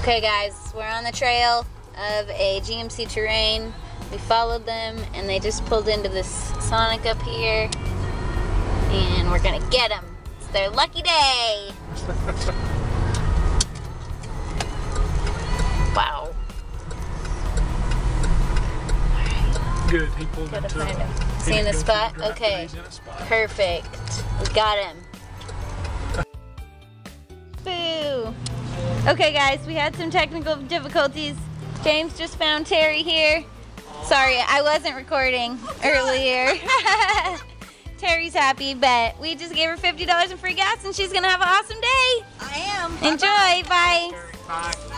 Okay guys, we're on the trail of a GMC Terrain. We followed them and they just pulled into this Sonic up here and we're gonna get them. It's their lucky day. Wow. Good, he pulled into it. See in the spot? Okay, perfect. We got him. Boo! Okay guys, we had some technical difficulties. James just found Terry here. Sorry, I wasn't recording earlier. Terry's happy, but we just gave her $50 in free gas and she's gonna have an awesome day. I am. Enjoy, bye. Bye.